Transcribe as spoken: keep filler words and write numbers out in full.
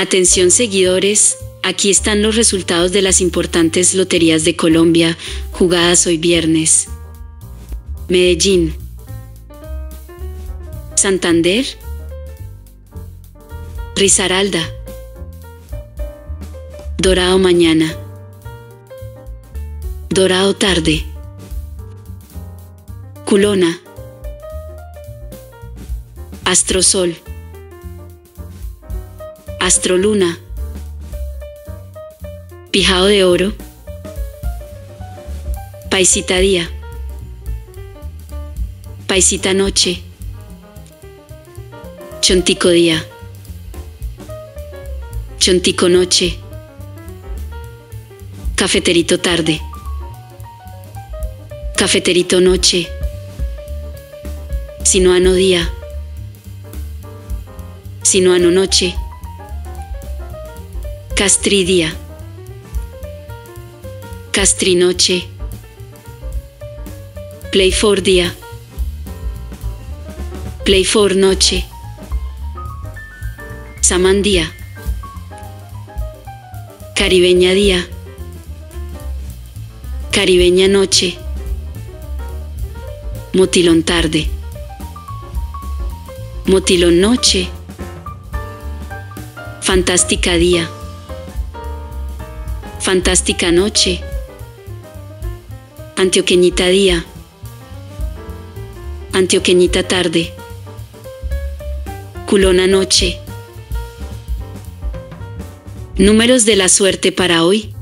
Atención seguidores, aquí están los resultados de las importantes loterías de Colombia, jugadas hoy viernes. Medellín, Santander, Risaralda, Dorado Mañana, Dorado Tarde, Culona, Astro Sol, Astro Luna, Pijao de Oro, Paisita Día, Paisita Noche, Chontico Día, Chontico Noche, Cafeterito Tarde, Cafeterito Noche, Sinuano Día, Sinuano Noche, Castridía, Castrinoche, Playfor Día, Playfor Noche, Samandía, Caribeña Día, Caribeña Noche, Motilón Tarde, Motilón Noche, Fantástica Día, Fantástica Noche, Antioqueñita Día, Antioqueñita Tarde, Culona Noche. Números de la suerte para hoy.